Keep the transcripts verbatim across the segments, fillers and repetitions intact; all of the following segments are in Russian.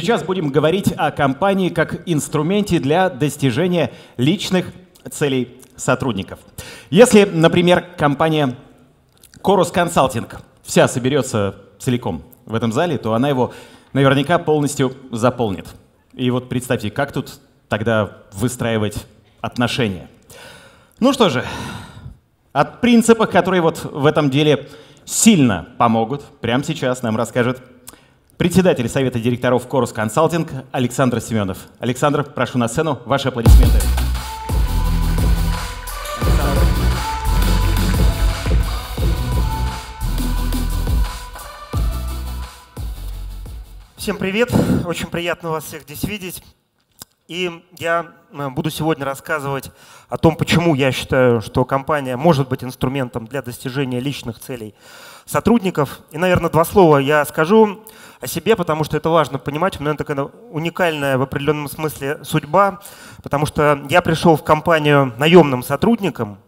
Сейчас будем говорить о компании как инструменте для достижения личных целей сотрудников. Если, например, компания Корус Консалтинг вся соберется целиком в этом зале, то она его наверняка полностью заполнит. И вот представьте, как тут тогда выстраивать отношения. Ну что же, о принципах, которые вот в этом деле сильно помогут, прямо сейчас нам расскажет председатель Совета директоров Корус Консалтинг Александр Семенов. Александр, прошу на сцену, ваши аплодисменты. Всем привет! Очень приятно вас всех здесь видеть. И я буду сегодня рассказывать о том, почему я считаю, что компания может быть инструментом для достижения личных целей сотрудников. И, наверное, два слова я скажу о себе, потому что это важно понимать. У меня такая уникальная в определенном смысле судьба, потому что я пришел в компанию наемным сотрудником.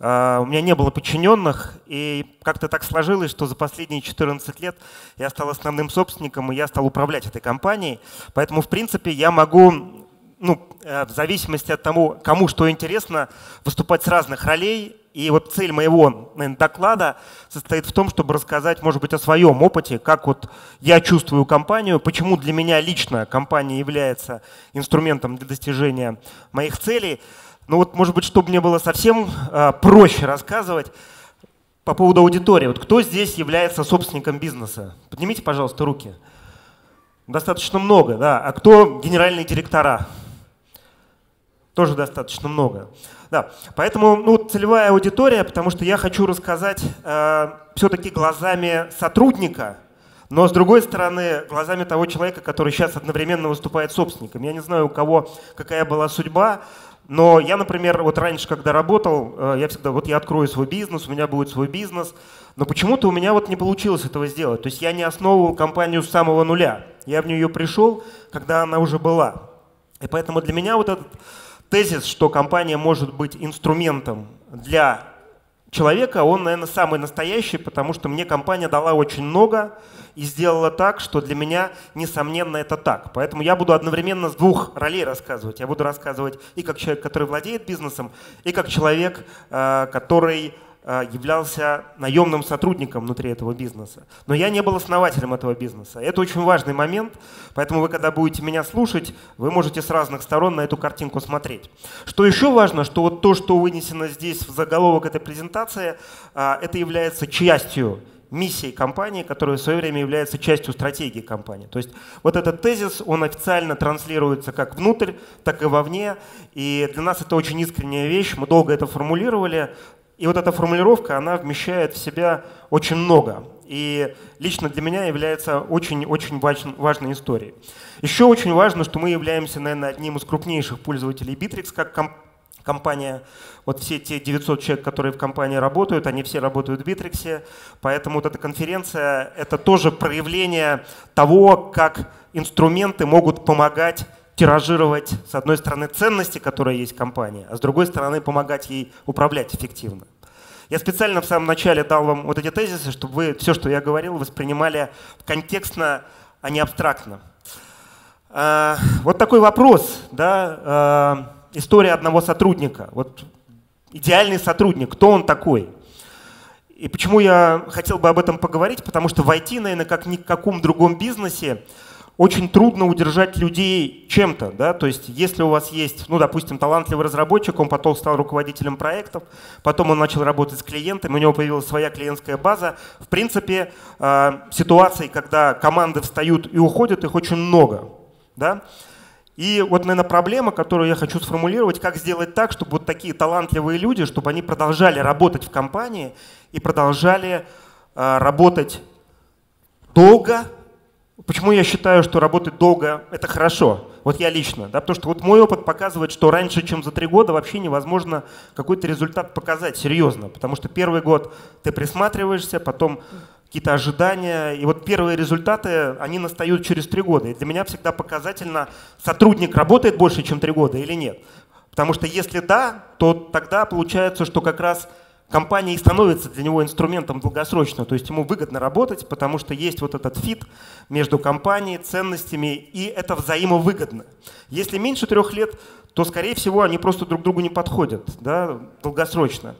У меня не было подчиненных, и как-то так сложилось, что за последние четырнадцать лет я стал основным собственником, и я стал управлять этой компанией. Поэтому, в принципе, я могу… Ну, в зависимости от того, кому что интересно, выступать с разных ролей. И вот цель моего, наверное, доклада состоит в том, чтобы рассказать, может быть, о своем опыте, как вот я чувствую компанию, почему для меня лично компания является инструментом для достижения моих целей. Но вот, может быть, чтобы мне было совсем э, проще рассказывать по поводу аудитории. Вот кто здесь является собственником бизнеса? Поднимите, пожалуйста, руки. Достаточно много, да. А кто генеральные директора? Тоже достаточно много. Да. Поэтому ну, целевая аудитория, потому что я хочу рассказать э, все-таки глазами сотрудника, но с другой стороны глазами того человека, который сейчас одновременно выступает собственником. Я не знаю, у кого какая была судьба, но я, например, вот раньше, когда работал, э, я всегда, вот я открою свой бизнес, у меня будет свой бизнес, но почему-то у меня вот не получилось этого сделать. То есть я не основывал компанию с самого нуля. Я в нее пришел, когда она уже была. И поэтому для меня вот этот тезис, что компания может быть инструментом для человека, он, наверное, самый настоящий, потому что мне компания дала очень много и сделала так, что для меня, несомненно, это так. Поэтому я буду одновременно с двух ролей рассказывать. Я буду рассказывать и как человек, который владеет бизнесом, и как человек, который являлся наемным сотрудником внутри этого бизнеса. Но я не был основателем этого бизнеса. Это очень важный момент, поэтому вы, когда будете меня слушать, вы можете с разных сторон на эту картинку смотреть. Что еще важно, что вот то, что вынесено здесь в заголовок этой презентации, это является частью миссии компании, которая в свое время является частью стратегии компании. То есть вот этот тезис, он официально транслируется как внутрь, так и вовне. И для нас это очень искренняя вещь, мы долго это формулировали. И вот эта формулировка, она вмещает в себя очень много. И лично для меня является очень-очень важной историей. Еще очень важно, что мы являемся, наверное, одним из крупнейших пользователей Битрикс как комп компания. Вот все те девятьсот человек, которые в компании работают, они все работают в Битриксе. Поэтому вот эта конференция — это тоже проявление того, как инструменты могут помогать тиражировать, с одной стороны, ценности, которые есть в компании, а с другой стороны, помогать ей управлять эффективно. Я специально в самом начале дал вам вот эти тезисы, чтобы вы все, что я говорил, воспринимали контекстно, а не абстрактно. Вот такой вопрос, да, история одного сотрудника. Вот идеальный сотрудник, кто он такой? И почему я хотел бы об этом поговорить? Потому что в ай ти, наверное, как ни в каком другом бизнесе, очень трудно удержать людей чем-то, да, то есть если у вас есть, ну, допустим, талантливый разработчик, он потом стал руководителем проектов, потом он начал работать с клиентами, у него появилась своя клиентская база. В принципе, э, ситуаций, когда команды встают и уходят, их очень много, да. И вот, наверное, проблема, которую я хочу сформулировать, как сделать так, чтобы вот такие талантливые люди, чтобы они продолжали работать в компании и продолжали э, работать долго. Почему я считаю, что работать долго – это хорошо? Вот я лично. Да, потому что вот мой опыт показывает, что раньше, чем за три года, вообще невозможно какой-то результат показать серьезно. Потому что первый год ты присматриваешься, потом какие-то ожидания. И вот первые результаты, они настают через три года. И для меня всегда показательно, сотрудник работает больше, чем три года или нет. Потому что если да, то тогда получается, что как раз компания и становится для него инструментом долгосрочно, то есть ему выгодно работать, потому что есть вот этот фит между компанией, ценностями, и это взаимовыгодно. Если меньше трех лет, то, скорее всего, они просто друг другу не подходят, да, долгосрочно.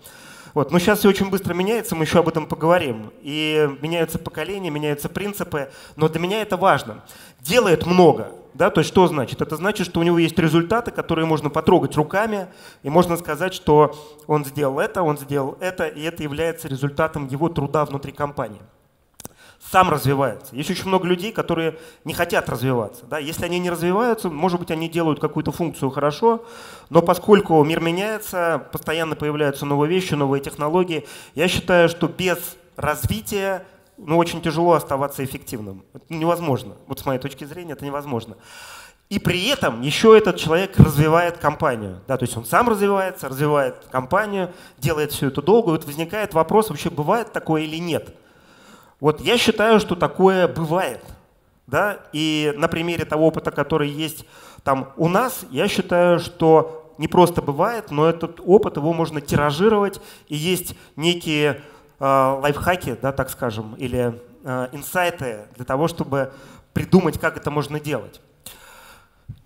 Вот. Но сейчас все очень быстро меняется, мы еще об этом поговорим. И меняются поколения, меняются принципы, но для меня это важно. Делает много. Да? То есть что значит? Это значит, что у него есть результаты, которые можно потрогать руками, и можно сказать, что он сделал это, он сделал это, и это является результатом его труда внутри компании. Сам развивается. Есть очень много людей, которые не хотят развиваться. Да? Если они не развиваются, может быть, они делают какую-то функцию хорошо, но поскольку мир меняется, постоянно появляются новые вещи, новые технологии, я считаю, что без развития ну, очень тяжело оставаться эффективным. Это невозможно. Вот с моей точки зрения это невозможно. И при этом еще этот человек развивает компанию. Да, то есть он сам развивается, развивает компанию, делает все это долго. И вот возникает вопрос, вообще бывает такое или нет. Вот я считаю, что такое бывает. Да? И на примере того опыта, который есть там у нас, я считаю, что не просто бывает, но этот опыт, его можно тиражировать. И есть некие э, лайфхаки, да, так скажем, или э, инсайты для того, чтобы придумать, как это можно делать.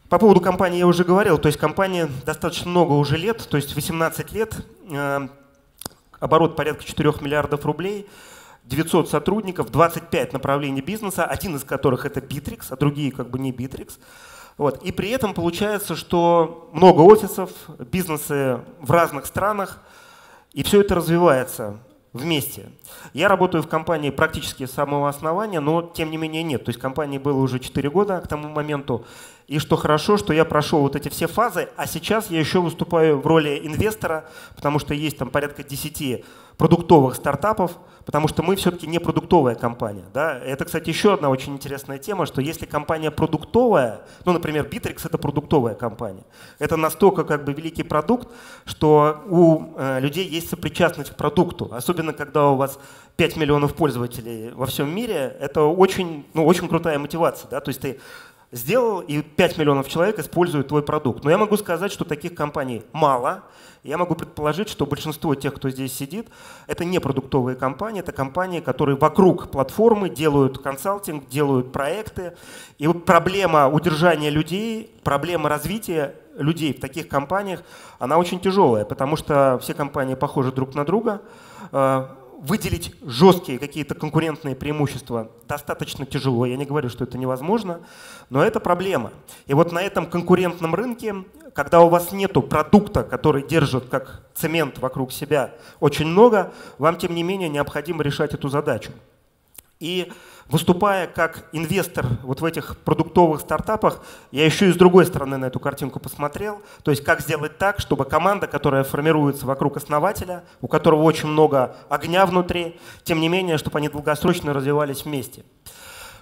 По поводу компании я уже говорил. То есть компании достаточно много уже лет, то есть восемнадцать лет, э, оборот порядка четырёх миллиардов рублей. девятьсот сотрудников, двадцать пять направлений бизнеса, один из которых это Bittrex, а другие как бы не Bittrex. Вот. И при этом получается, что много офисов, бизнесы в разных странах, и все это развивается вместе. Я работаю в компании практически с самого основания, но тем не менее нет. То есть компании было уже четыре года к тому моменту. И что хорошо, что я прошел вот эти все фазы, а сейчас я еще выступаю в роли инвестора, потому что есть там порядка десяти продуктовых стартапов, потому что мы все-таки не продуктовая компания. Да? Это, кстати, еще одна очень интересная тема, что если компания продуктовая, ну, например, Bittrex — это продуктовая компания, это настолько как бы великий продукт, что у э, людей есть сопричастность к продукту, особенно когда у вас пять миллионов пользователей во всем мире, это очень, ну, очень крутая мотивация. Да? То есть ты сделал, и пять миллионов человек используют твой продукт. Но я могу сказать, что таких компаний мало. Я могу предположить, что большинство тех, кто здесь сидит, это не продуктовые компании, это компании, которые вокруг платформы делают консалтинг, делают проекты. И вот проблема удержания людей, проблема развития людей в таких компаниях, она очень тяжелая, потому что все компании похожи друг на друга. Выделить жесткие какие-то конкурентные преимущества достаточно тяжело. Я не говорю, что это невозможно, но это проблема. И вот на этом конкурентном рынке, когда у вас нет продукта, который держит как цемент вокруг себя очень много, вам, тем не менее, необходимо решать эту задачу. И выступая как инвестор вот в этих продуктовых стартапах, я еще и с другой стороны на эту картинку посмотрел. То есть как сделать так, чтобы команда, которая формируется вокруг основателя, у которого очень много огня внутри, тем не менее, чтобы они долгосрочно развивались вместе.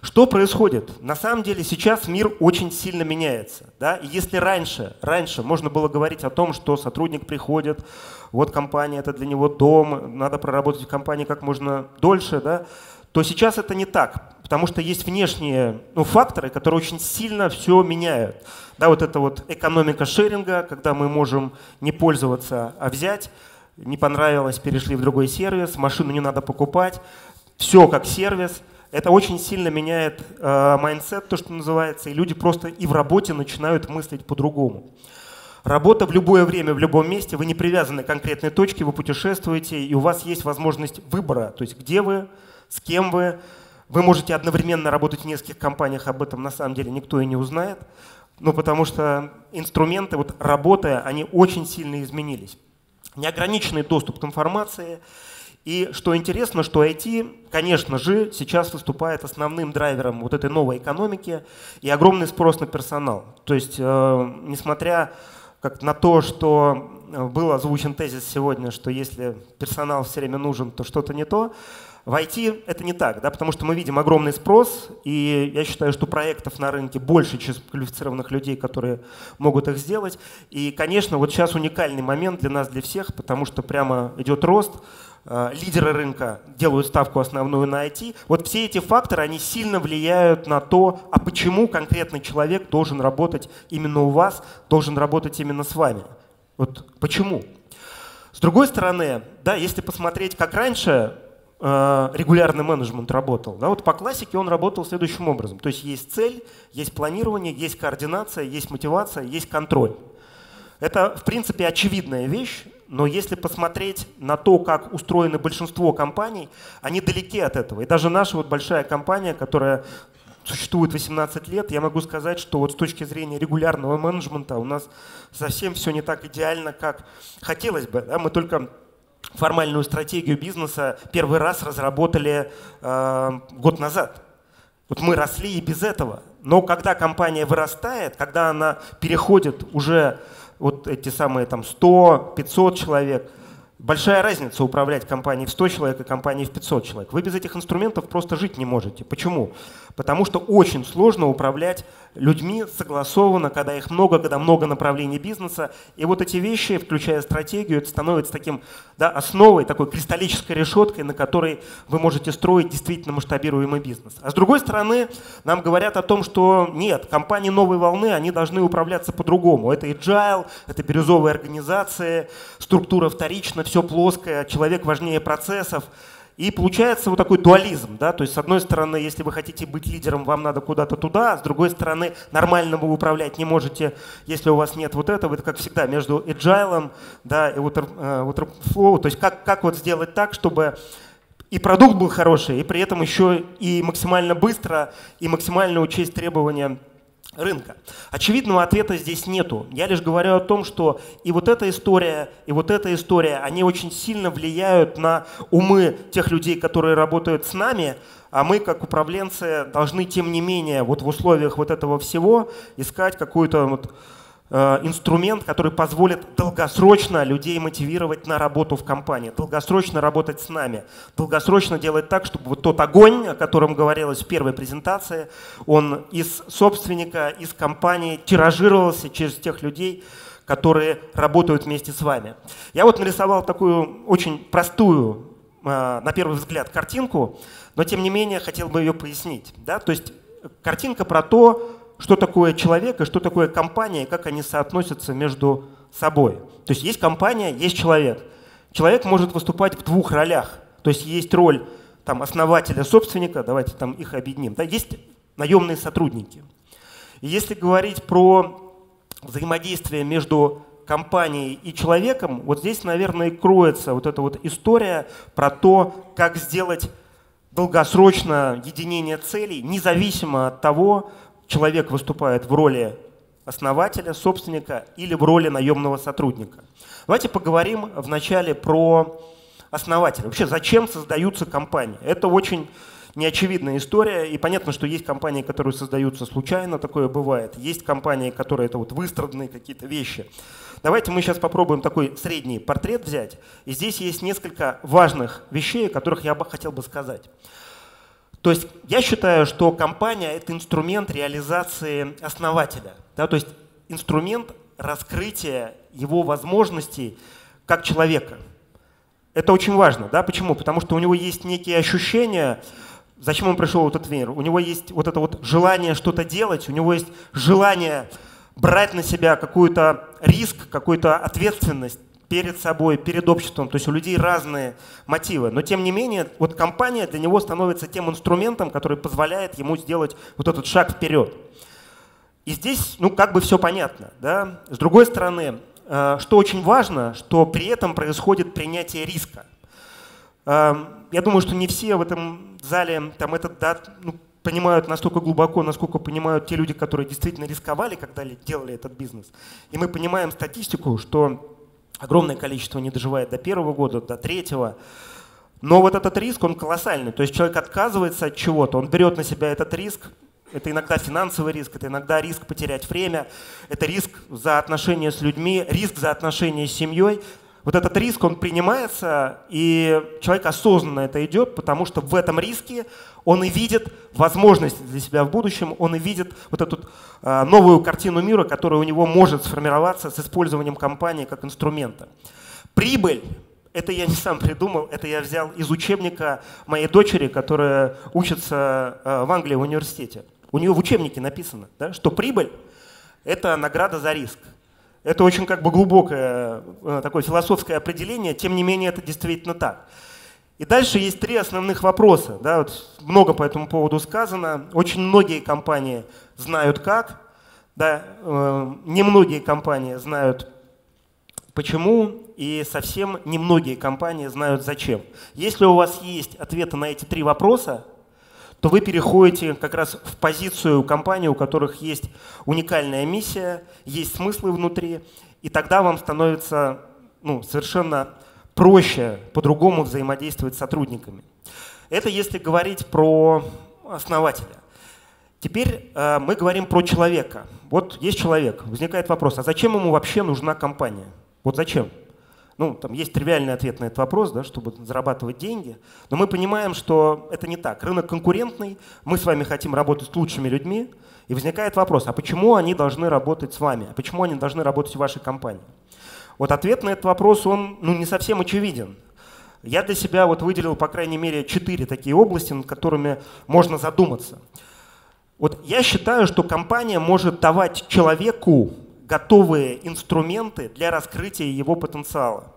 Что происходит? На самом деле сейчас мир очень сильно меняется. Да? И если раньше, раньше можно было говорить о том, что сотрудник приходит, вот компания, это для него дом, надо проработать в компании как можно дольше, да? То сейчас это не так, потому что есть внешние ну, факторы, которые очень сильно все меняют. Да, вот эта вот экономика шеринга, когда мы можем не пользоваться, а взять, не понравилось, перешли в другой сервис, машину не надо покупать, все как сервис. Это очень сильно меняет майндсет, э, то, что называется, и люди просто и в работе начинают мыслить по-другому. Работа в любое время, в любом месте, вы не привязаны к конкретной точке, вы путешествуете, и у вас есть возможность выбора, то есть где вы, с кем вы. Вы можете одновременно работать в нескольких компаниях, об этом на самом деле никто и не узнает, ну, потому что инструменты, вот, работая, они очень сильно изменились. Неограниченный доступ к информации. И что интересно, что ай ти, конечно же, сейчас выступает основным драйвером вот этой новой экономики и огромный спрос на персонал. То есть, э, несмотря как на то, что был озвучен тезис сегодня, что если персонал все время нужен, то что-то не то, в ай ти это не так, да, потому что мы видим огромный спрос, и я считаю, что проектов на рынке больше, чем квалифицированных людей, которые могут их сделать. И, конечно, вот сейчас уникальный момент для нас, для всех, потому что прямо идет рост, лидеры рынка делают ставку основную на ай ти. Вот все эти факторы, они сильно влияют на то, а почему конкретный человек должен работать именно у вас, должен работать именно с вами. Вот почему? С другой стороны, да, если посмотреть, как раньше э, регулярный менеджмент работал, да, вот по классике он работал следующим образом. То есть есть цель, есть планирование, есть координация, есть мотивация, есть контроль. Это, в принципе, очевидная вещь, но если посмотреть на то, как устроено большинство компаний, они далеки от этого. И даже наша вот большая компания, которая существует восемнадцать лет, я могу сказать, что вот с точки зрения регулярного менеджмента у нас совсем все не так идеально, как хотелось бы. Да? Мы только формальную стратегию бизнеса первый раз разработали э, год назад. Вот мы росли и без этого. Но когда компания вырастает, когда она переходит уже вот эти самые там сто-пятьсот человек, большая разница управлять компанией в сто человек и компанией в пятьсот человек. Вы без этих инструментов просто жить не можете. Почему? Потому что очень сложно управлять людьми согласованно, когда их много, когда много направлений бизнеса. И вот эти вещи, включая стратегию, это становится таким, да, основой, такой кристаллической решеткой, на которой вы можете строить действительно масштабируемый бизнес. А с другой стороны, нам говорят о том, что нет, компании новой волны, они должны управляться по-другому. Это agile, это бирюзовые организации, структура вторична, все плоское, человек важнее процессов. И получается вот такой дуализм. Да? То есть, с одной стороны, если вы хотите быть лидером, вам надо куда-то туда, а с другой стороны, нормально вы управлять не можете, если у вас нет вот этого. Это, как всегда, между agile, да, и waterflow. То есть как, как вот сделать так, чтобы и продукт был хороший, и при этом еще и максимально быстро, и максимально учесть требования рынка. Очевидного ответа здесь нету. Я лишь говорю о том, что и вот эта история, и вот эта история, они очень сильно влияют на умы тех людей, которые работают с нами, а мы, как управленцы, должны, тем не менее, вот в условиях вот этого всего искать какой-то вот, э, инструмент, который позволит долгосрочно людей мотивировать на работу в компании, долгосрочно работать с нами, долгосрочно делать так, чтобы вот тот огонь, о котором говорилось в первой презентации, он из собственника, из компании тиражировался через тех людей, которые работают вместе с вами. Я вот нарисовал такую очень простую, э, на первый взгляд, картинку, но тем не менее хотел бы ее пояснить. Да? То есть картинка про то, что такое человек и что такое компания, и как они соотносятся между собой. То есть есть компания, есть человек. Человек может выступать в двух ролях. То есть есть роль там, основателя, собственника, давайте там их объединим. Да, есть наемные сотрудники. И если говорить про взаимодействие между компанией и человеком, вот здесь, наверное, и кроется вот эта вот история про то, как сделать долгосрочное единение целей, независимо от того, человек выступает в роли основателя, собственника или в роли наемного сотрудника. Давайте поговорим вначале про основателя. Вообще, зачем создаются компании? Это очень неочевидная история. И понятно, что есть компании, которые создаются случайно, такое бывает. Есть компании, которые это вот выстраданные какие-то вещи. Давайте мы сейчас попробуем такой средний портрет взять. И здесь есть несколько важных вещей, о которых я бы хотел бы сказать. То есть я считаю, что компания – это инструмент реализации основателя, да, то есть инструмент раскрытия его возможностей как человека. Это очень важно. Да? Почему? Потому что у него есть некие ощущения, зачем он пришел в этот мир, у него есть вот это вот желание что-то делать, у него есть желание брать на себя какой-то риск, какую-то ответственность перед собой, перед обществом, то есть у людей разные мотивы. Но тем не менее, вот компания для него становится тем инструментом, который позволяет ему сделать вот этот шаг вперед. И здесь, ну, как бы все понятно. Да? С другой стороны, что очень важно, что при этом происходит принятие риска. Я думаю, что не все в этом зале там, этот, да, ну, понимают настолько глубоко, насколько понимают те люди, которые действительно рисковали, когда делали этот бизнес. И мы понимаем статистику, что огромное количество не доживает до первого года, до третьего. Но вот этот риск, он колоссальный. То есть человек отказывается от чего-то, он берет на себя этот риск. Это иногда финансовый риск, это иногда риск потерять время, это риск за отношения с людьми, риск за отношения с семьей. Вот этот риск, он принимается, и человек осознанно это идет, потому что в этом риске он и видит возможности для себя в будущем, он и видит вот эту э, новую картину мира, которая у него может сформироваться с использованием компании как инструмента. Прибыль. Это я не сам придумал, это я взял из учебника моей дочери, которая учится э, в Англии в университете. У нее в учебнике написано, да, что прибыль – это награда за риск. Это очень как бы глубокое такое философское определение, тем не менее это действительно так. И дальше есть три основных вопроса. Да, вот много по этому поводу сказано. Очень многие компании знают как, да, э, немногие компании знают почему, и совсем немногие компании знают зачем. Если у вас есть ответы на эти три вопроса, то вы переходите как раз в позицию компании, у которых есть уникальная миссия, есть смыслы внутри, и тогда вам становится ну, совершенно проще по-другому взаимодействовать с сотрудниками. Это если говорить про основателя. Теперь э, мы говорим про человека. Вот есть человек, возникает вопрос, а зачем ему вообще нужна компания? Вот зачем? Ну, там есть тривиальный ответ на этот вопрос, да, чтобы зарабатывать деньги. Но мы понимаем, что это не так. Рынок конкурентный, мы с вами хотим работать с лучшими людьми. И возникает вопрос, а почему они должны работать с вами? А почему они должны работать в вашей компании? Вот ответ на этот вопрос, он ну, не совсем очевиден. Я для себя вот выделил, по крайней мере, четыре такие области, над которыми можно задуматься. Вот я считаю, что компания может давать человеку готовые инструменты для раскрытия его потенциала.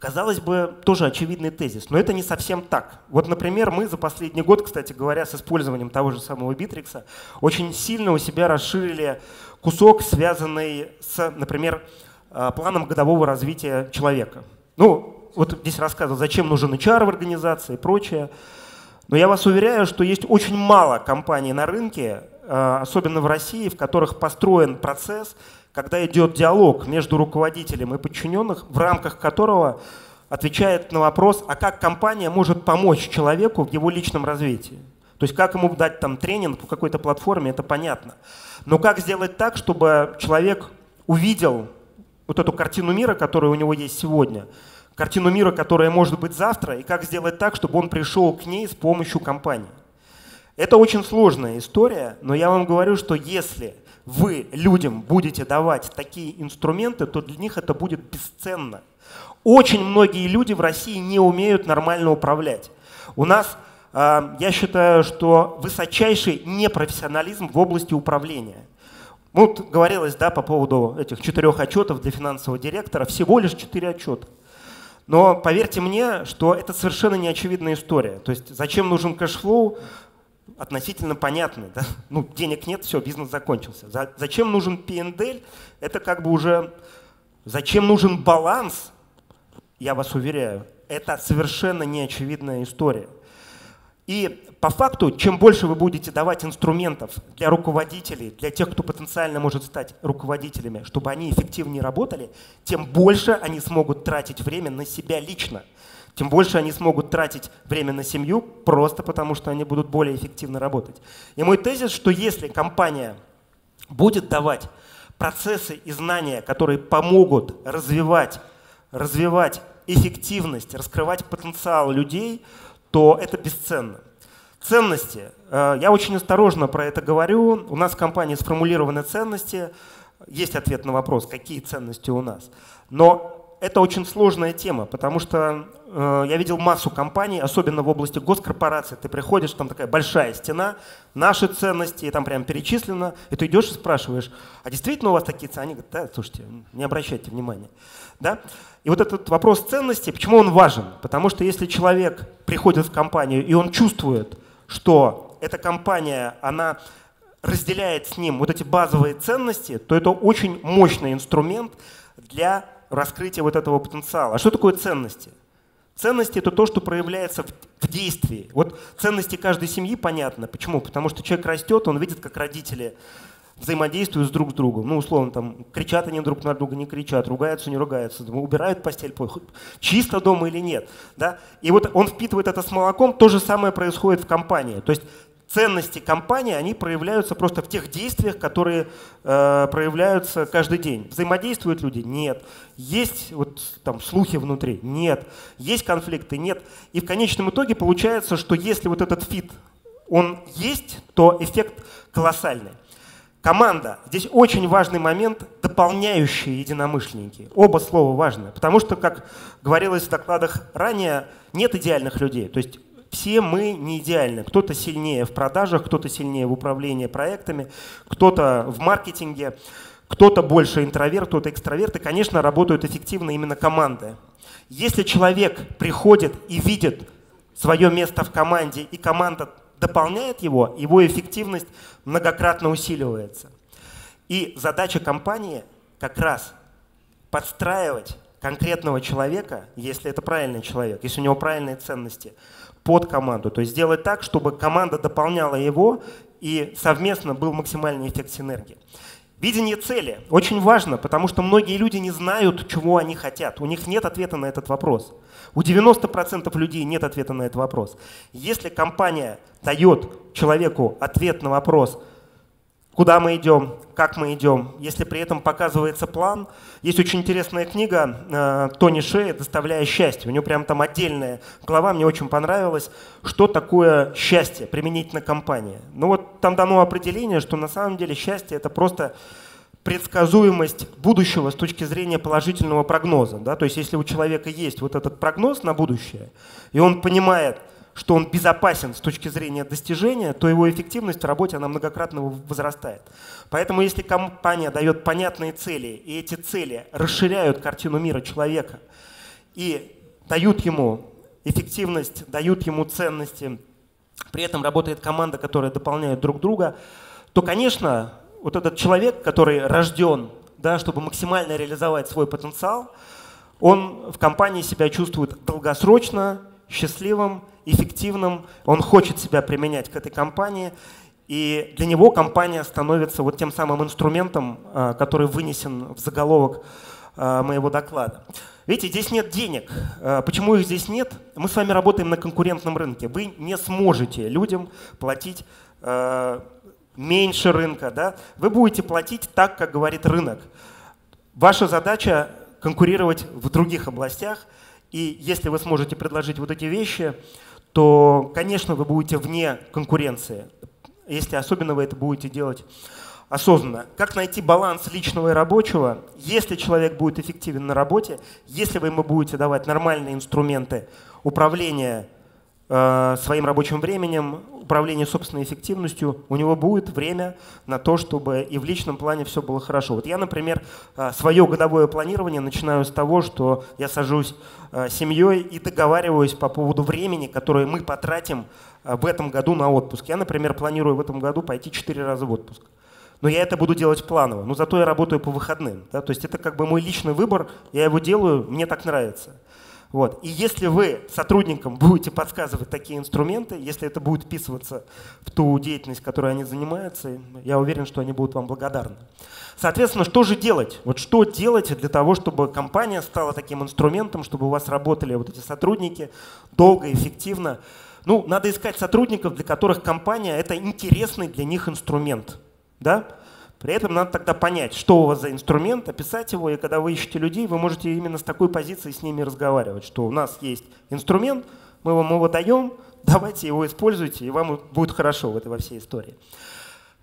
Казалось бы, тоже очевидный тезис, но это не совсем так. Вот, например, мы за последний год, кстати говоря, с использованием того же самого Битрикса, очень сильно у себя расширили кусок, связанный с, например, планом годового развития человека. Ну, вот здесь рассказывал, зачем нужен эйч ар в организации и прочее. Но я вас уверяю, что есть очень мало компаний на рынке, особенно в России, в которых построен процесс, когда идет диалог между руководителем и подчиненных, в рамках которого отвечает на вопрос, а как компания может помочь человеку в его личном развитии. То есть как ему дать там тренинг по какой-то платформе, это понятно. Но как сделать так, чтобы человек увидел вот эту картину мира, которая у него есть сегодня, картину мира, которая может быть завтра, и как сделать так, чтобы он пришел к ней с помощью компании. Это очень сложная история, но я вам говорю, что если вы людям будете давать такие инструменты, то для них это будет бесценно. Очень многие люди в России не умеют нормально управлять. У нас, я считаю, что высочайший непрофессионализм в области управления. Вот говорилось, да, по поводу этих четырех отчетов для финансового директора, всего лишь четыре отчета. Но поверьте мне, что это совершенно неочевидная история. То есть зачем нужен кэшфлоу? Относительно понятно, да? Ну, денег нет, все, бизнес закончился. За, зачем нужен пи энд эл? Это как бы уже… Зачем нужен баланс? Я вас уверяю, это совершенно неочевидная история. И по факту, чем больше вы будете давать инструментов для руководителей, для тех, кто потенциально может стать руководителями, чтобы они эффективнее работали, тем больше они смогут тратить время на себя лично. Тем больше они смогут тратить время на семью, просто потому что они будут более эффективно работать. И мой тезис, что если компания будет давать процессы и знания, которые помогут развивать, развивать эффективность, раскрывать потенциал людей, то это бесценно. Ценности. Я очень осторожно про это говорю. У нас в компании сформулированы ценности. Есть ответ на вопрос, какие ценности у нас. Но это очень сложная тема, потому что э, я видел массу компаний, особенно в области госкорпораций. Ты приходишь, там такая большая стена, наши ценности, и там прям перечислено, и ты идешь и спрашиваешь, а действительно у вас такие ценности? Они говорят, да, слушайте, не обращайте внимания. Да? И вот этот вопрос ценностей, почему он важен? Потому что если человек приходит в компанию, и он чувствует, что эта компания, она разделяет с ним вот эти базовые ценности, то это очень мощный инструмент для раскрытие вот этого потенциала. А что такое ценности? Ценности – это то, что проявляется в действии. Вот ценности каждой семьи понятно. Почему? Потому что человек растет, он видит, как родители взаимодействуют друг с другом. Ну, условно, там, кричат они друг на друга, не кричат, ругаются, не ругаются, убирают постель, чисто дома или нет. Да? И вот он впитывает это с молоком, то же самое происходит в компании. То есть ценности компании, они проявляются просто в тех действиях, которые э, проявляются каждый день. Взаимодействуют люди? Нет. Есть вот, там, слухи внутри? Нет. Есть конфликты? Нет. И в конечном итоге получается, что если вот этот фит, он есть, то эффект колоссальный. Команда. Здесь очень важный момент – дополняющие единомышленники. Оба слова важны, потому что, как говорилось в докладах ранее, нет идеальных людей. То есть все мы не идеальны. Кто-то сильнее в продажах, кто-то сильнее в управлении проектами, кто-то в маркетинге, Кто-то больше интроверт, кто-то экстраверт, и, конечно, работают эффективно именно команды. Если человек приходит и видит свое место в команде, и команда дополняет его, его эффективность многократно усиливается. И задача компании как раз подстраивать конкретного человека, если это правильный человек, если у него правильные ценности, под команду. То есть сделать так, чтобы команда дополняла его и совместно был максимальный эффект синергии. Видение цели очень важно, потому что многие люди не знают, чего они хотят. У них нет ответа на этот вопрос. У девяноста процентов людей нет ответа на этот вопрос. Если компания дает человеку ответ на вопрос, куда мы идем, как мы идем, если при этом показывается план. Есть очень интересная книга э, Тони Шея «Доставляя счастье». У него прям там отдельная глава, мне очень понравилась. Что такое счастье применительно компании? Ну вот там дано определение, что на самом деле счастье – это просто предсказуемость будущего с точки зрения положительного прогноза. Да? То есть если у человека есть вот этот прогноз на будущее, и он понимает, что он безопасен с точки зрения достижения, то его эффективность в работе она многократно возрастает. Поэтому если компания дает понятные цели, и эти цели расширяют картину мира человека и дают ему эффективность, дают ему ценности, при этом работает команда, которая дополняет друг друга, то, конечно, вот этот человек, который рожден, да, чтобы максимально реализовать свой потенциал, он в компании себя чувствует долгосрочно, счастливым, эффективным, он хочет себя применять к этой компании, и для него компания становится вот тем самым инструментом, который вынесен в заголовок моего доклада. Видите, здесь нет денег. Почему их здесь нет? Мы с вами работаем на конкурентном рынке. Вы не сможете людям платить меньше рынка, да? Вы будете платить так, как говорит рынок. Ваша задача конкурировать в других областях. И если вы сможете предложить вот эти вещи, то, конечно, вы будете вне конкуренции, если особенно вы это будете делать осознанно. Как найти баланс личного и рабочего? Если человек будет эффективен на работе, если вы ему будете давать нормальные инструменты управления э, своим рабочим временем, управления собственной эффективностью, у него будет время на то, чтобы и в личном плане все было хорошо. Вот я, например, свое годовое планирование начинаю с того, что я сажусь с семьей и договариваюсь по поводу времени, которое мы потратим в этом году на отпуск. Я, например, планирую в этом году пойти четыре раза в отпуск. Но я это буду делать планово, но зато я работаю по выходным. Да? То есть это как бы мой личный выбор, я его делаю, мне так нравится. Вот. И если вы сотрудникам будете подсказывать такие инструменты, если это будет вписываться в ту деятельность, которой они занимаются, я уверен, что они будут вам благодарны. Соответственно, что же делать? Вот что делать для того, чтобы компания стала таким инструментом, чтобы у вас работали вот эти сотрудники долго, эффективно? Ну, надо искать сотрудников, для которых компания – это интересный для них инструмент. Да? При этом надо тогда понять, что у вас за инструмент, описать его, и когда вы ищете людей, вы можете именно с такой позиции с ними разговаривать, что у нас есть инструмент, мы вам его даем, давайте его используйте, и вам будет хорошо в этой во всей истории.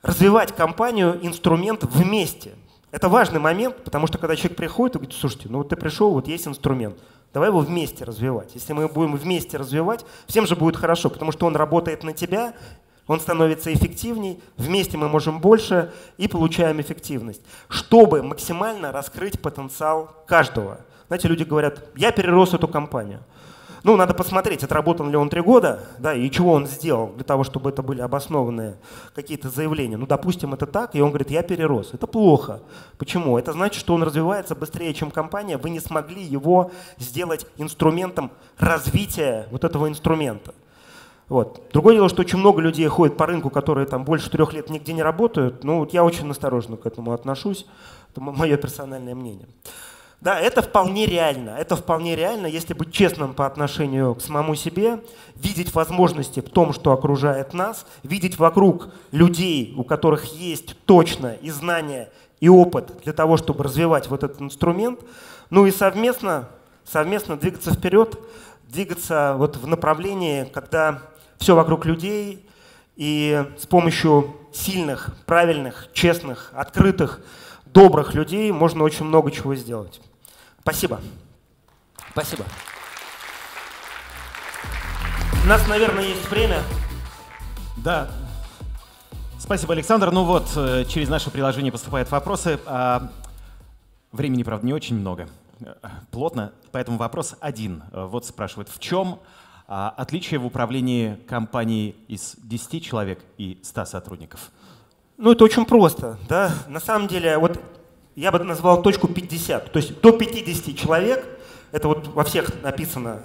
Развивать компанию, инструмент вместе. Это важный момент, потому что когда человек приходит и говорит, слушайте, ну вот ты пришел, вот есть инструмент, давай его вместе развивать. Если мы его будем вместе развивать, всем же будет хорошо, потому что он работает на тебя, он становится эффективней, вместе мы можем больше и получаем эффективность, чтобы максимально раскрыть потенциал каждого. Знаете, люди говорят, я перерос эту компанию. Ну, надо посмотреть, отработан ли он три года, да, и чего он сделал для того, чтобы это были обоснованные какие-то заявления. Ну, допустим, это так, и он говорит, я перерос. Это плохо. Почему? Это значит, что он развивается быстрее, чем компания. Вы не смогли его сделать инструментом развития вот этого инструмента. Вот. Другое дело, что очень много людей ходит по рынку, которые там больше трех лет нигде не работают. Ну, вот я очень осторожно к этому отношусь. Это мое персональное мнение. Да, это вполне реально. Это вполне реально, если быть честным по отношению к самому себе, видеть возможности в том, что окружает нас, видеть вокруг людей, у которых есть точно и знания, и опыт для того, чтобы развивать вот этот инструмент. Ну и совместно, совместно двигаться вперед, двигаться вот в направлении, когда все вокруг людей, и с помощью сильных, правильных, честных, открытых, добрых людей можно очень много чего сделать. Спасибо. Спасибо. У нас, наверное, есть время. Да. Спасибо, Александр. Ну вот, через наше приложение поступают вопросы. Времени, правда, не очень много. Плотно, поэтому вопрос один. Вот спрашивают, в чем отличие в управлении компанией из десяти человек и ста сотрудников? Ну, это очень просто, да. На самом деле, вот я бы назвал точку пятьдесят. То есть до пятидесяти человек, это вот во всех написано,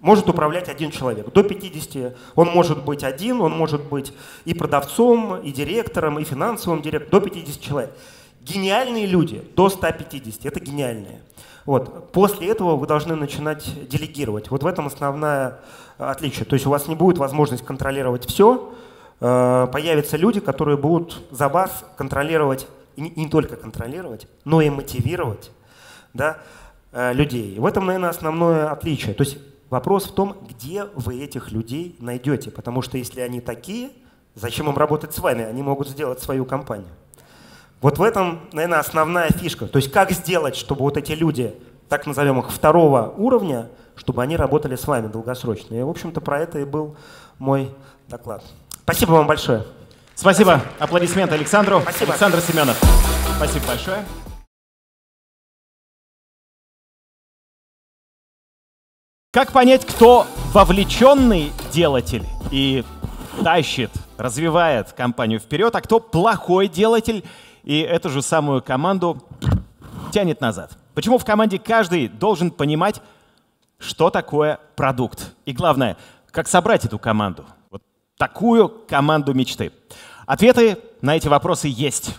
может управлять один человек. До пятидесяти он может быть один, он может быть и продавцом, и директором, и финансовым директором. До пятидесяти человек. Гениальные люди до ста пятидесяти, это гениальные. Вот. После этого вы должны начинать делегировать. Вот в этом основное отличие. То есть у вас не будет возможности контролировать все. Появятся люди, которые будут за вас контролировать, и не только контролировать, но и мотивировать, да, людей. В этом, наверное, основное отличие. То есть вопрос в том, где вы этих людей найдете. Потому что если они такие, зачем им работать с вами? Они могут сделать свою компанию. Вот в этом, наверное, основная фишка. То есть как сделать, чтобы вот эти люди, так назовем их, второго уровня, чтобы они работали с вами долгосрочно. И, в общем-то, про это и был мой доклад. Спасибо вам большое. Спасибо. Спасибо. Аплодисменты Александру. Спасибо. Александр Семенов. Спасибо большое. Как понять, кто вовлеченный делатель и тащит, развивает компанию вперед, а кто плохой делатель и эту же самую команду тянет назад? Почему в команде каждый должен понимать, что такое продукт? И главное, как собрать эту команду, вот такую команду мечты? Ответы на эти вопросы есть.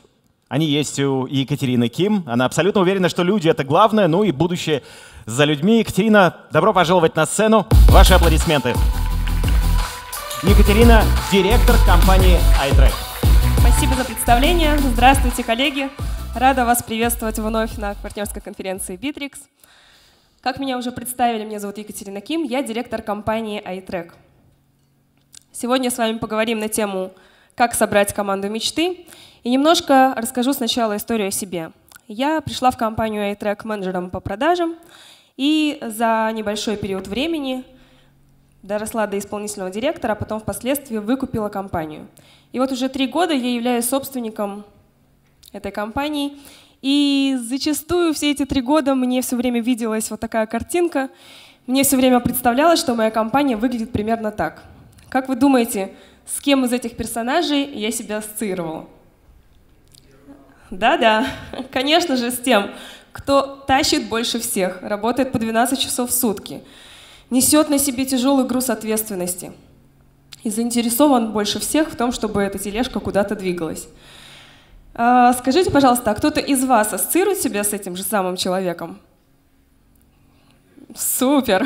Они есть у Екатерины Ким. Она абсолютно уверена, что люди — это главное, ну и будущее за людьми. Екатерина, добро пожаловать на сцену. Ваши аплодисменты. Екатерина, директор компании iTrack. Спасибо за представление. Здравствуйте, коллеги. Рада вас приветствовать вновь на партнерской конференции Bittrex. Как меня уже представили, меня зовут Екатерина Ким. Я директор компании iTrack. Сегодня с вами поговорим на тему «Как собрать команду мечты». И немножко расскажу сначала историю о себе. Я пришла в компанию iTrack менеджером по продажам и за небольшой период времени доросла до исполнительного директора, а потом впоследствии выкупила компанию. И вот уже три года я являюсь собственником этой компании. И зачастую все эти три года мне все время виделась вот такая картинка. Мне все время представлялось, что моя компания выглядит примерно так. Как вы думаете, с кем из этих персонажей я себя ассоциировала? Да-да, конечно же, с тем, кто тащит больше всех, работает по двенадцать часов в сутки, несет на себе тяжелый груз ответственности и заинтересован больше всех в том, чтобы эта тележка куда-то двигалась. А, скажите, пожалуйста, а кто-то из вас ассоциирует себя с этим же самым человеком? Супер!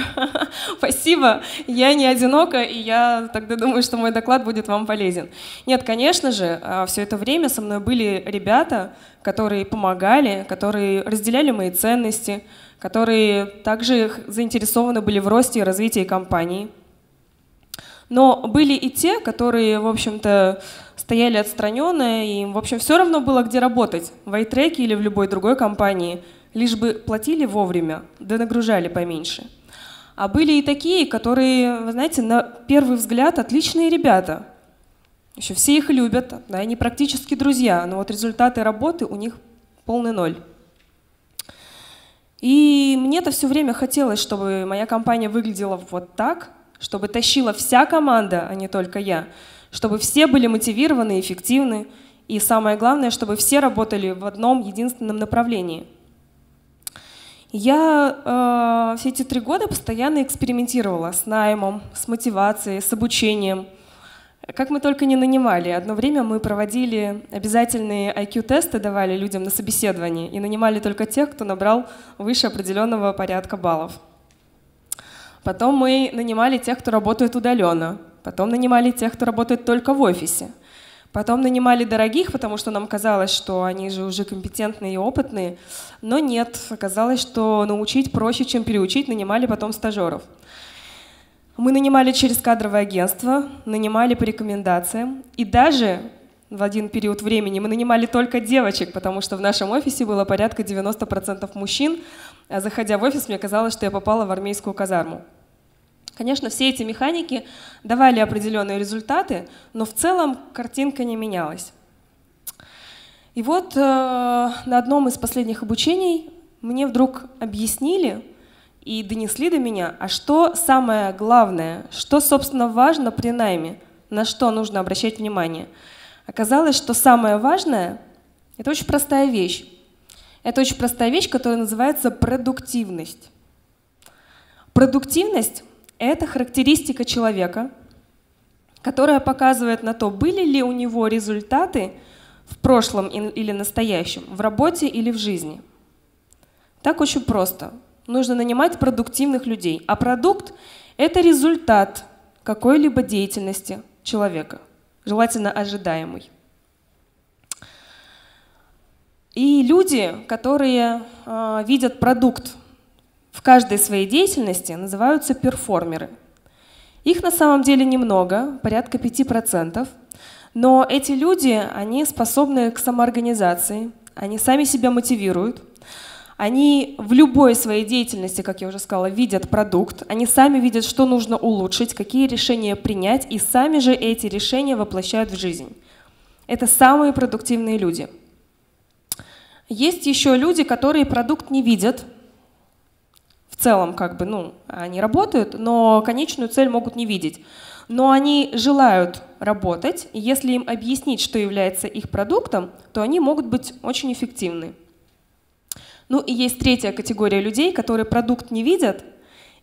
Спасибо! Я не одинока, и я тогда думаю, что мой доклад будет вам полезен. Нет, конечно же, все это время со мной были ребята, которые помогали, которые разделяли мои ценности, которые также заинтересованы были в росте и развитии компании. Но были и те, которые, в общем-то, стояли отстраненно, и им, в общем, все равно было, где работать, в iTrack или в любой другой компании, лишь бы платили вовремя, да нагружали поменьше. А были и такие, которые, вы знаете, на первый взгляд отличные ребята. Еще все их любят, да, они практически друзья, но вот результаты работы у них полный ноль. И мне-то все время хотелось, чтобы моя компания выглядела вот так, чтобы тащила вся команда, а не только я, чтобы все были мотивированы, эффективны, и самое главное, чтобы все работали в одном единственном направлении. Я э, все эти три года постоянно экспериментировала с наймом, с мотивацией, с обучением. Как мы только не нанимали. Одно время мы проводили обязательные ай кью-тесты, давали людям на собеседование, и нанимали только тех, кто набрал выше определенного порядка баллов. Потом мы нанимали тех, кто работает удаленно. Потом нанимали тех, кто работает только в офисе. Потом нанимали дорогих, потому что нам казалось, что они же уже компетентные и опытные. Но нет, оказалось, что научить проще, чем переучить, нанимали потом стажеров. Мы нанимали через кадровое агентство, нанимали по рекомендациям. И даже в один период времени мы нанимали только девочек, потому что в нашем офисе было порядка девяноста процентов мужчин. А заходя в офис, мне казалось, что я попала в армейскую казарму. Конечно, все эти механики давали определенные результаты, но в целом картинка не менялась. И вот э, на одном из последних обучений мне вдруг объяснили и донесли до меня, а что самое главное, что, собственно, важно при найме, на что нужно обращать внимание. Оказалось, что самое важное — это очень простая вещь. Это очень простая вещь, которая называется продуктивность. Продуктивность — это характеристика человека, которая показывает на то, были ли у него результаты в прошлом или настоящем, в работе или в жизни. Так очень просто. Нужно нанимать продуктивных людей. А продукт — это результат какой-либо деятельности человека, желательно ожидаемый. И люди, которые э, видят продукт в каждой своей деятельности, называются перформеры. Их на самом деле немного, порядка пяти процентов. Но эти люди, они способны к самоорганизации, они сами себя мотивируют, они в любой своей деятельности, как я уже сказала, видят продукт, они сами видят, что нужно улучшить, какие решения принять, и сами же эти решения воплощают в жизнь. Это самые продуктивные люди. Есть еще люди, которые продукт не видят. В целом, как бы, ну, они работают, но конечную цель могут не видеть. Но они желают работать, и если им объяснить, что является их продуктом, то они могут быть очень эффективны. Ну и есть третья категория людей, которые продукт не видят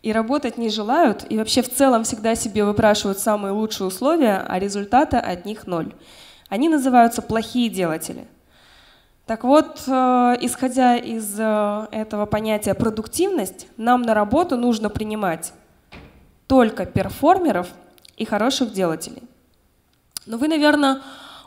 и работать не желают, и вообще в целом всегда себе выпрашивают самые лучшие условия, а результата от них ноль. Они называются плохие делатели. Так вот, э, исходя из э, этого понятия продуктивность, нам на работу нужно принимать только перформеров и хороших делателей. Но вы, наверное,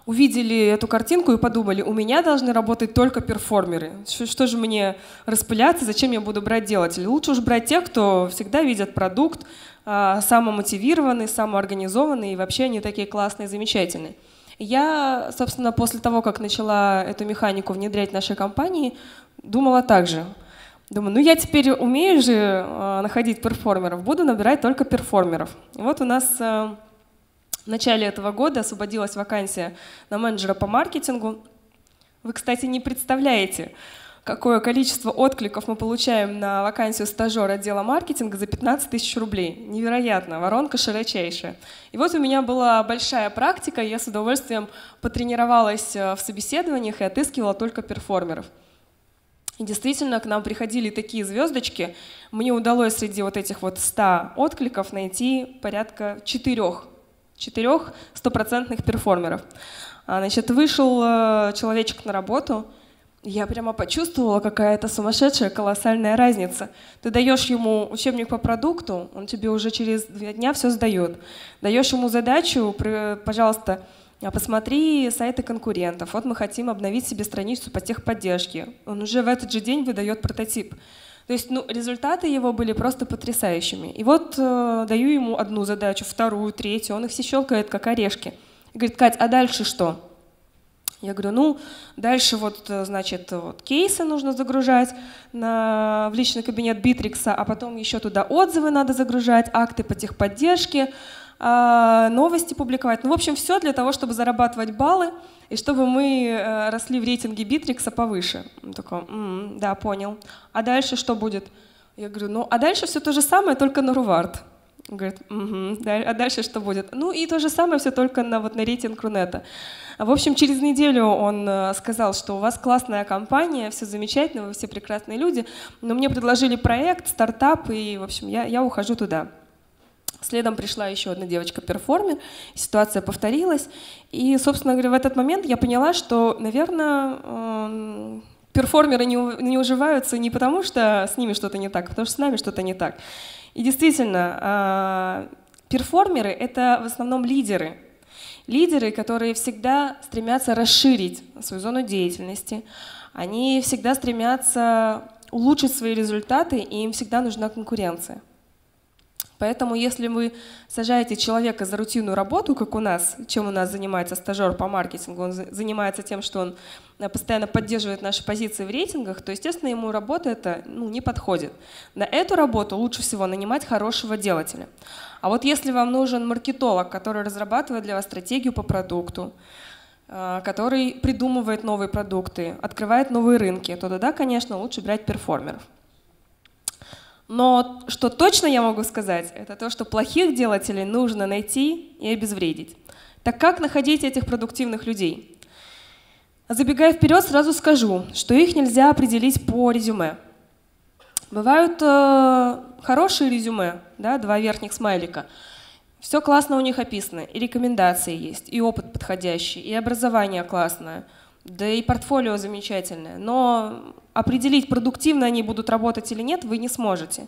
увидели эту картинку и подумали, у меня должны работать только перформеры. Что, что же мне распыляться, зачем я буду брать делателей? Лучше уж брать тех, кто всегда видит продукт, э, самомотивированный, самоорганизованный, и вообще они такие классные, замечательные. Я, собственно, после того, как начала эту механику внедрять в нашей компании, думала так же. Думаю, ну я теперь умею же э, находить перформеров, буду набирать только перформеров. И вот у нас э, в начале этого года освободилась вакансия на менеджера по маркетингу. Вы, кстати, не представляете, какое количество откликов мы получаем на вакансию стажера отдела маркетинга за пятнадцать тысяч рублей. Невероятно, воронка широчайшая. И вот у меня была большая практика, я с удовольствием потренировалась в собеседованиях и отыскивала только перформеров. И действительно, к нам приходили такие звездочки. Мне удалось среди вот этих вот ста откликов найти порядка четырех, четырех стопроцентных перформеров. Значит, вышел человечек на работу, я прямо почувствовала, какая это сумасшедшая, колоссальная разница. Ты даешь ему учебник по продукту, он тебе уже через два дня все сдает. Даешь ему задачу, пожалуйста, посмотри сайты конкурентов. Вот мы хотим обновить себе страницу по техподдержке. Он уже в этот же день выдает прототип. То есть ну, результаты его были просто потрясающими. И вот э, даю ему одну задачу, вторую, третью. Он их все щелкает, как орешки. И говорит, Кать, а дальше что? Я говорю, ну, дальше вот, значит, вот кейсы нужно загружать на, в личный кабинет Битрикса, а потом еще туда отзывы надо загружать, акты по техподдержке, новости публиковать. Ну, в общем, все для того, чтобы зарабатывать баллы и чтобы мы росли в рейтинге Битрикса повыше. Он такой, м-м, да, понял. А дальше что будет? Я говорю, ну, а дальше все то же самое, только на Ruward. Говорит, угу, да, а дальше что будет? Ну и то же самое, все только на, вот, на рейтинг Рунета. В общем, через неделю он сказал, что у вас классная компания, все замечательно, вы все прекрасные люди, но мне предложили проект, стартап, и, в общем, я, я ухожу туда. Следом пришла еще одна девочка-перформер, ситуация повторилась, и, собственно говоря, в этот момент я поняла, что, наверное, перформеры не, не уживаются не потому, что с ними что-то не так, а потому что с нами что-то не так. И действительно, перформеры — это в основном лидеры. Лидеры, которые всегда стремятся расширить свою зону деятельности, они всегда стремятся улучшить свои результаты, и им всегда нужна конкуренция. Поэтому если вы сажаете человека за рутинную работу, как у нас, чем у нас занимается стажер по маркетингу, он занимается тем, что он постоянно поддерживает наши позиции в рейтингах, то, естественно, ему работа это, ну, не подходит. На эту работу лучше всего нанимать хорошего делателя. А вот если вам нужен маркетолог, который разрабатывает для вас стратегию по продукту, который придумывает новые продукты, открывает новые рынки, то тогда, конечно, лучше брать перформеров. Но что точно я могу сказать, это то, что плохих делателей нужно найти и обезвредить. Так как находить этих продуктивных людей? Забегая вперед, сразу скажу, что их нельзя определить по резюме. Бывают э, хорошие резюме, да, два верхних смайлика. Все классно у них описано, и рекомендации есть, и опыт подходящий, и образование классное, да и портфолио замечательное. Но определить, продуктивно они будут работать или нет, вы не сможете.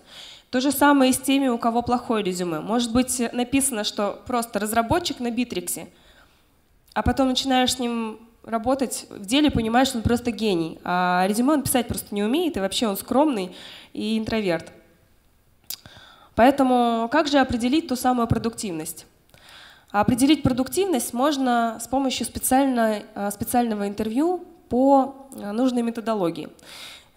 То же самое и с теми, у кого плохое резюме. Может быть, написано, что просто разработчик на Битриксе, а потом начинаешь с ним работать, в деле понимаешь, что он просто гений, а резюме он писать просто не умеет, и вообще он скромный и интроверт. Поэтому как же определить ту самую продуктивность? Определить продуктивность можно с помощью специального интервью по нужной методологии.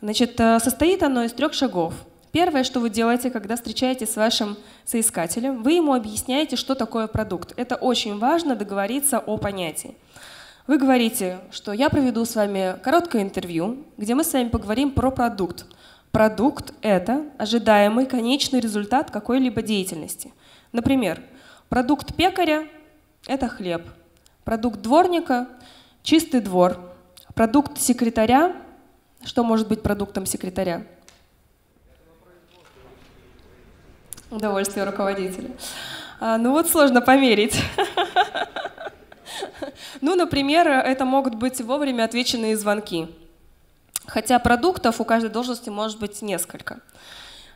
Значит, состоит оно из трех шагов. Первое, что вы делаете, когда встречаетесь с вашим соискателем, вы ему объясняете, что такое продукт. Это очень важно договориться о понятии. Вы говорите, что я проведу с вами короткое интервью, где мы с вами поговорим про продукт. Продукт – это ожидаемый конечный результат какой-либо деятельности. Например, продукт пекаря – это хлеб, продукт дворника – чистый двор, продукт секретаря – что может быть продуктом секретаря? Удовольствие руководителя. А, ну вот сложно померить. Ну, например, это могут быть вовремя отвеченные звонки. Хотя продуктов у каждой должности может быть несколько.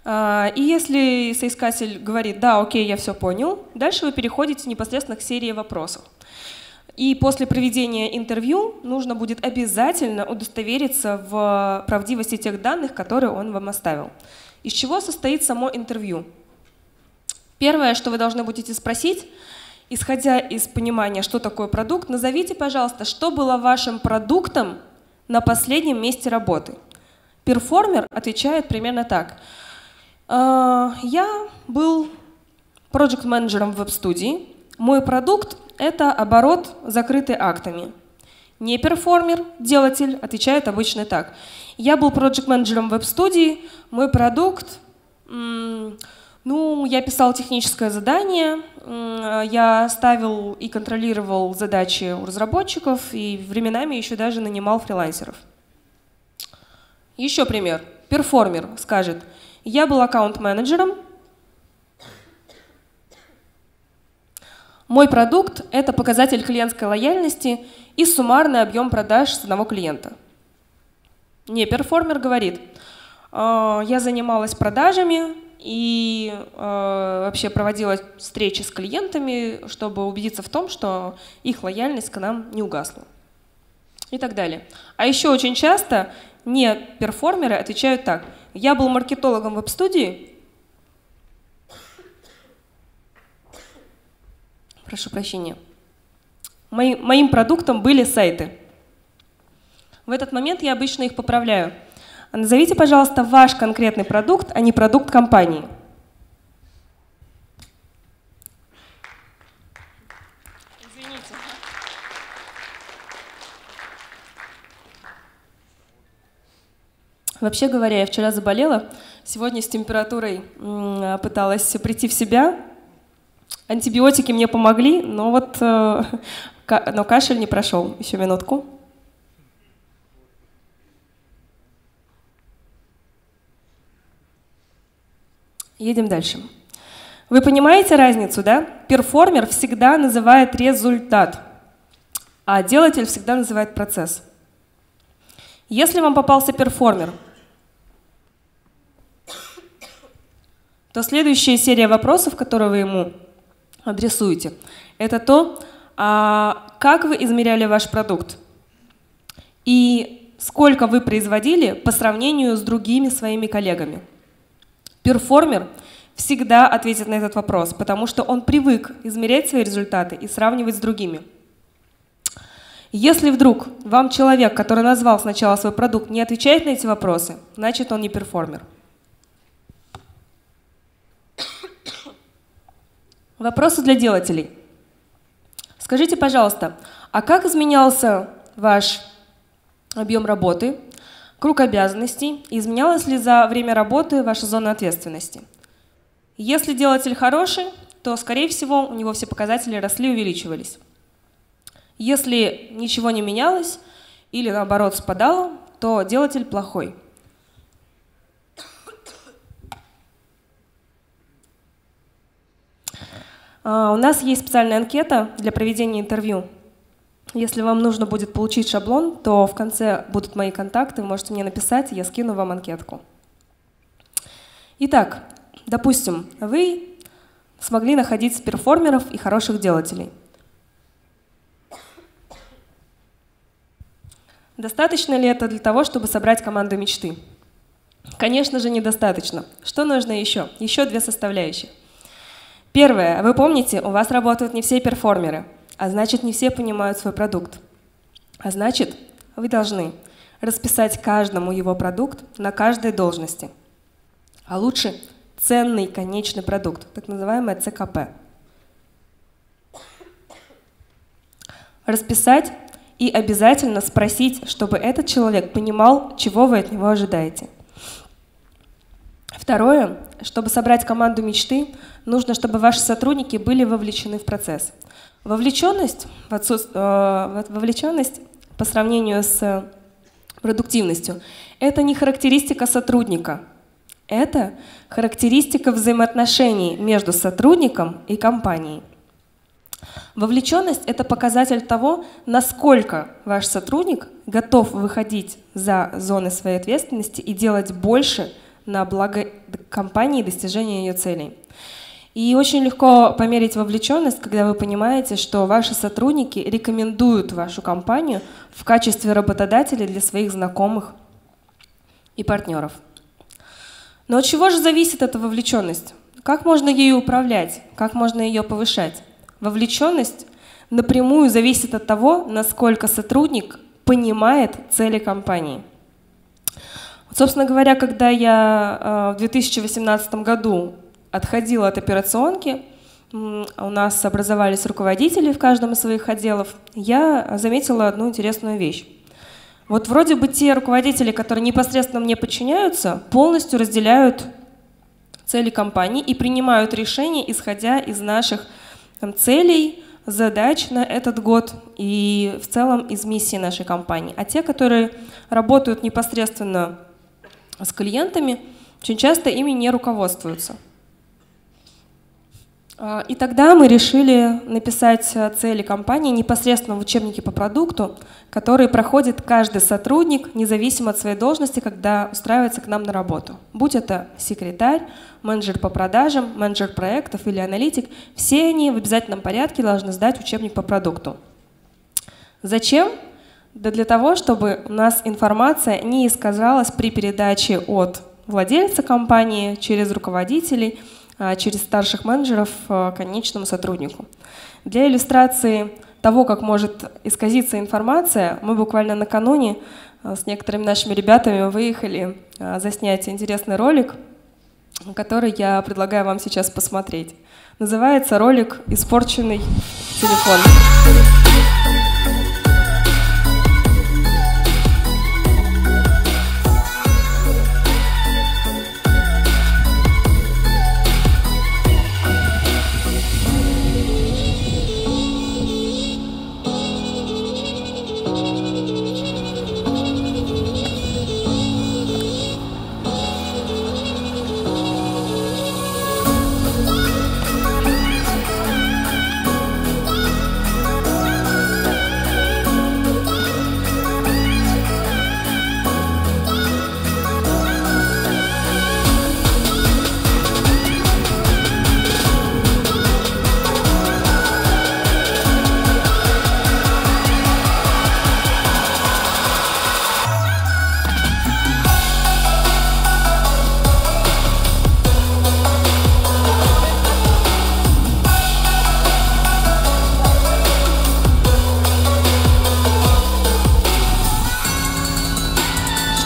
И если соискатель говорит, да, окей, я все понял, дальше вы переходите непосредственно к серии вопросов. И после проведения интервью нужно будет обязательно удостовериться в правдивости тех данных, которые он вам оставил. Из чего состоит само интервью? Первое, что вы должны будете спросить, исходя из понимания, что такое продукт, назовите, пожалуйста, что было вашим продуктом на последнем месте работы. Перформер отвечает примерно так. Я был проджект-менеджером в веб-студии. Мой продукт – это оборот, закрытый актами. Не перформер, делатель, отвечает обычно так. Я был проджект-менеджером в веб-студии. Мой продукт… Ну, я писал техническое задание, я ставил и контролировал задачи у разработчиков, и временами еще даже нанимал фрилансеров. Еще пример. Перформер скажет, я был аккаунт-менеджером, мой продукт – это показатель клиентской лояльности и суммарный объем продаж с одного клиента. Не перформер говорит, я занималась продажами, и э, вообще проводила встречи с клиентами, чтобы убедиться в том, что их лояльность к нам не угасла. И так далее. А еще очень часто не перформеры отвечают так. Я был маркетологом веб-студии. Прошу прощения. Мои, моим продуктом были сайты. В этот момент я обычно их поправляю. Назовите, пожалуйста, ваш конкретный продукт, а не продукт компании. Извините. Вообще говоря, я вчера заболела, сегодня с температурой пыталась прийти в себя. Антибиотики мне помогли, но вот но кашель не прошел. Еще минутку. Едем дальше. Вы понимаете разницу, да? Перформер всегда называет результат, а делатель всегда называет процесс. Если вам попался перформер, то следующая серия вопросов, которые вы ему адресуете, это то, как вы измеряли ваш продукт и сколько вы производили по сравнению с другими своими коллегами. Перформер всегда ответит на этот вопрос, потому что он привык измерять свои результаты и сравнивать с другими. Если вдруг вам человек, который назвал сначала свой продукт, не отвечает на эти вопросы, значит, он не перформер. Вопросы для делателей. Скажите, пожалуйста, а как изменялся ваш объем работы, круг обязанностей, и изменялась ли за время работы ваша зона ответственности? Если делатель хороший, то, скорее всего, у него все показатели росли и увеличивались. Если ничего не менялось или, наоборот, спадало, то делатель плохой. У нас есть специальная анкета для проведения интервью. Если вам нужно будет получить шаблон, то в конце будут мои контакты, вы можете мне написать, я скину вам анкетку. Итак, допустим, вы смогли находить перформеров и хороших делателей. Достаточно ли это для того, чтобы собрать команду мечты? Конечно же, недостаточно. Что нужно еще? Еще две составляющие. Первое. Вы помните, у вас работают не все перформеры, а значит, не все понимают свой продукт. А значит, вы должны расписать каждому его продукт на каждой должности. А лучше ценный конечный продукт, так называемое цэ ка пэ. Расписать и обязательно спросить, чтобы этот человек понимал, чего вы от него ожидаете. Второе. Чтобы собрать команду мечты, нужно, чтобы ваши сотрудники были вовлечены в процесс. Вовлеченность, в отсутств... вовлеченность по сравнению с продуктивностью – это не характеристика сотрудника. Это характеристика взаимоотношений между сотрудником и компанией. Вовлеченность – это показатель того, насколько ваш сотрудник готов выходить за зоны своей ответственности и делать больше, на благо компании и достижение ее целей. И очень легко померить вовлеченность, когда вы понимаете, что ваши сотрудники рекомендуют вашу компанию в качестве работодателя для своих знакомых и партнеров. Но от чего же зависит эта вовлеченность? Как можно ею управлять? Как можно ее повышать? Вовлеченность напрямую зависит от того, насколько сотрудник понимает цели компании. Собственно говоря, когда я в две тысячи восемнадцатом году отходила от операционки, у нас образовались руководители в каждом из своих отделов, я заметила одну интересную вещь. Вот вроде бы те руководители, которые непосредственно мне подчиняются, полностью разделяют цели компании и принимают решения, исходя из наших там, целей, задач на этот год и в целом из миссии нашей компании. А те, которые работают непосредственно с клиентами, очень часто ими не руководствуются. И тогда мы решили написать цели компании непосредственно в учебнике по продукту, который проходит каждый сотрудник, независимо от своей должности, когда устраивается к нам на работу. Будь это секретарь, менеджер по продажам, менеджер проектов или аналитик, все они в обязательном порядке должны сдать учебник по продукту. Зачем? Да для того, чтобы у нас информация не искажалась при передаче от владельца компании через руководителей, через старших менеджеров к конечному сотруднику. Для иллюстрации того, как может исказиться информация, мы буквально накануне с некоторыми нашими ребятами выехали заснять интересный ролик, который я предлагаю вам сейчас посмотреть. Называется ролик «Испорченный телефон».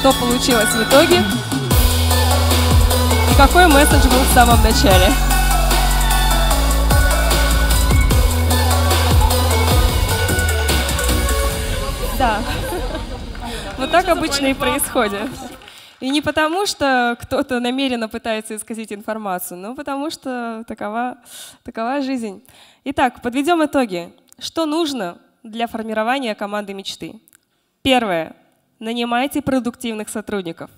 Что получилось в итоге и какой месседж был в самом начале. Да. Вот так обычно и происходит. И не потому, что кто-то намеренно пытается исказить информацию, но потому что такова, такова жизнь. Итак, подведем итоги. Что нужно для формирования команды мечты? Первое. Нанимайте продуктивных сотрудников.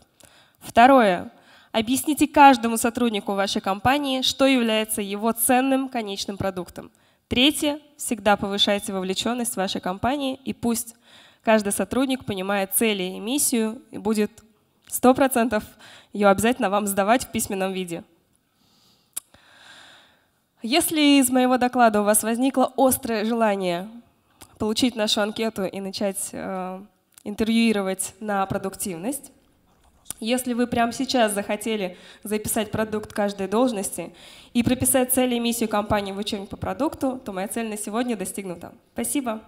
Второе. Объясните каждому сотруднику вашей компании, что является его ценным конечным продуктом. Третье. Всегда повышайте вовлеченность вашей компании, и пусть каждый сотрудник понимает цели и миссию и будет сто процентов ее обязательно вам сдавать в письменном виде. Если из моего доклада у вас возникло острое желание получить нашу анкету и начать э, интервьюировать на продуктивность, если вы прямо сейчас захотели записать продукт каждой должности и прописать цели и миссию компании в учебнике по продукту, то моя цель на сегодня достигнута. Спасибо.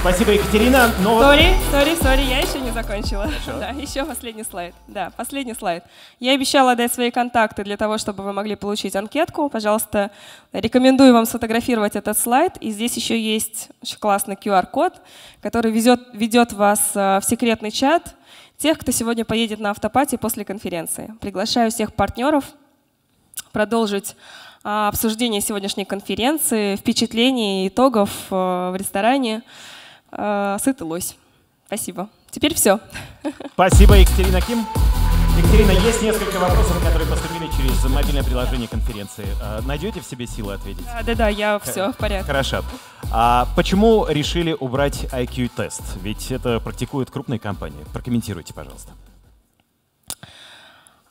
Спасибо, Екатерина. Но... Sorry, sorry, sorry, я еще не закончила. Еще? Да, еще последний слайд. Да, последний слайд. Я обещала дать свои контакты для того, чтобы вы могли получить анкетку. Пожалуйста, рекомендую вам сфотографировать этот слайд. И здесь еще есть очень классный ку ар код, который ведет, ведет вас в секретный чат тех, кто сегодня поедет на автопати после конференции. Приглашаю всех партнеров продолжить обсуждение сегодняшней конференции, впечатлений и итогов в ресторане «Сытый лось». Спасибо. Теперь все. Спасибо, Екатерина Ким. Екатерина, есть несколько вопросов, которые поступили через мобильное приложение конференции. Найдете в себе силы ответить? Да-да, я все в порядке. Хорошо. А почему решили убрать ай кью тест? Ведь это практикуют крупные компании. Прокомментируйте, пожалуйста.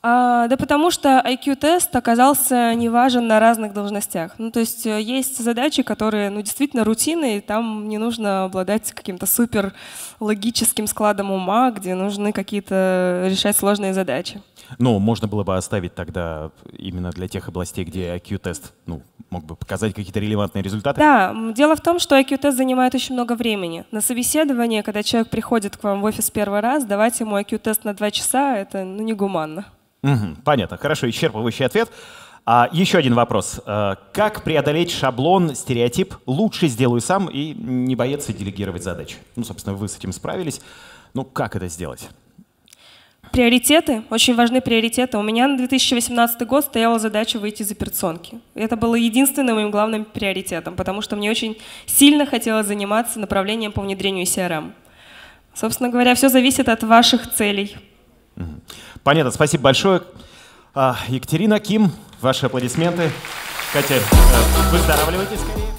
А, да потому что ай кью тест оказался неважен на разных должностях. Ну, то есть есть задачи, которые ну, действительно рутинные, там не нужно обладать каким-то супер логическим складом ума, где нужны какие-то решать сложные задачи. Ну, можно было бы оставить тогда именно для тех областей, где ай кью тест ну, мог бы показать какие-то релевантные результаты. Да, дело в том, что ай кью тест занимает очень много времени. На собеседование, когда человек приходит к вам в офис первый раз, давать ему ай кью тест на два часа — это ну, негуманно. Угу, понятно. Хорошо, исчерпывающий ответ. А, еще один вопрос. А, как преодолеть шаблон, стереотип «лучше сделаю сам» и не бояться делегировать задачи? Ну, собственно, вы с этим справились. Ну, как это сделать? Приоритеты. Очень важны приоритеты. У меня на две тысячи восемнадцатый год стояла задача выйти из операционки. Это было единственным моим главным приоритетом, потому что мне очень сильно хотелось заниматься направлением по внедрению си эр эм. Собственно говоря, все зависит от ваших целей. Понятно. Спасибо большое. Екатерина Ким, ваши аплодисменты. Катя, выздоравливайте скорее.